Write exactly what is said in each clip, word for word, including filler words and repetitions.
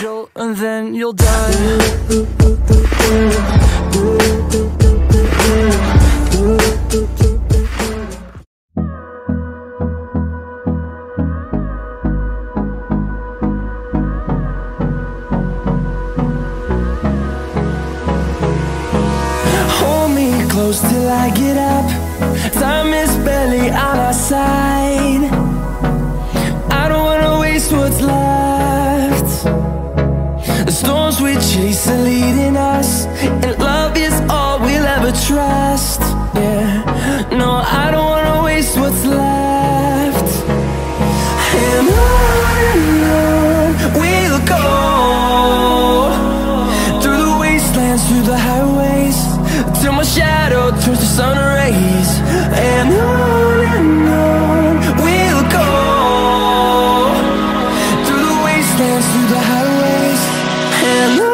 jolt, and then you'll die. Close till I get up, time is barely on our side. I don't wanna waste what's left. The storms we chase are leading us, and love is all we'll ever trust. Yeah, no, I don't wanna waste what's left. And on we'll go, through the wastelands, through the highways, till my shadow turns to sun rays. And on and on we'll go, through the wastelands, through the highways. And on.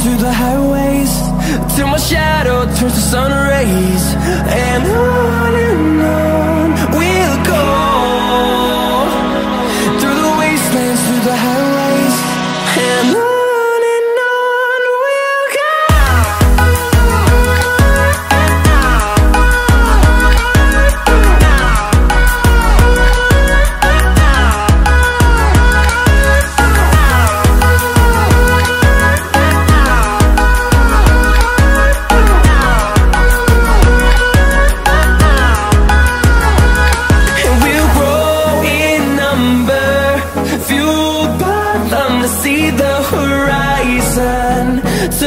Through the highways, till my shadow turns to sun rays. And on and on we'll go, through the wastelands, through the highways. And on.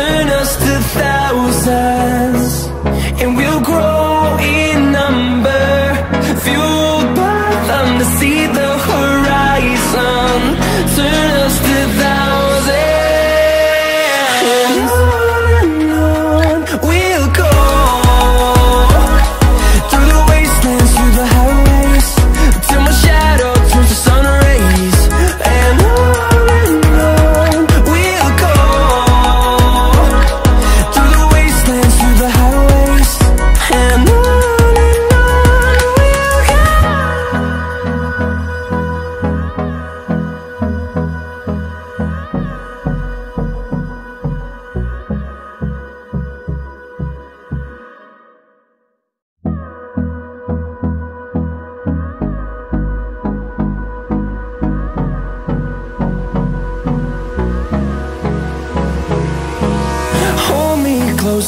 Turn us to thousands, and we'll grow in number, fueled by them to see the horizon. Turn us to thousands, and on and on we'll go, through the wastelands, through the highways, till my shadow turns to sun rays. And on and on we'll go, close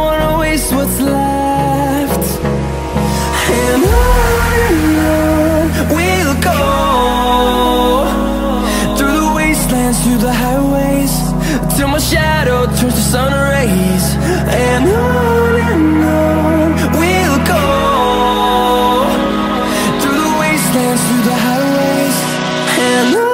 wanna waste what's left. And on and on we'll go, through the wastelands, through the highways, till my shadow turns to sun rays. And on and on we'll go, through the wastelands, through the highways. And on.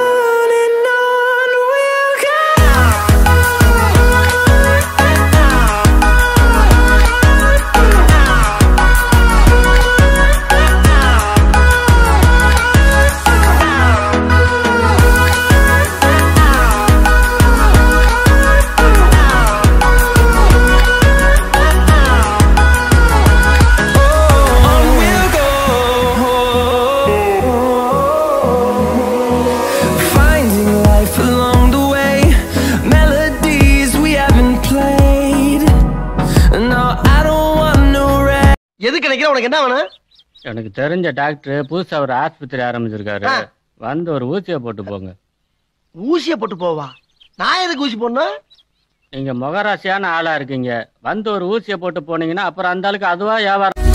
உனக்கு என்ன வேணும்? எனக்கு தெரிஞ்ச doctor புதுசா ஒரு ஆஸ்பத்திரி ஆரம்பிச்சிருக்காரு, வந்து ஒரு ஊசியை போட்டு போங்க. ஊசியை போட்டு போவா? நான் எதுக்கு ஊசி போடணும்? நீங்க முகராசியான ஆளா இருக்கீங்க, வந்து ஒரு ஊசியை போட்டு போனீங்கன்னா அப்புறம் அந்த ஆளுக்கு அதுவா வியாபாரம்.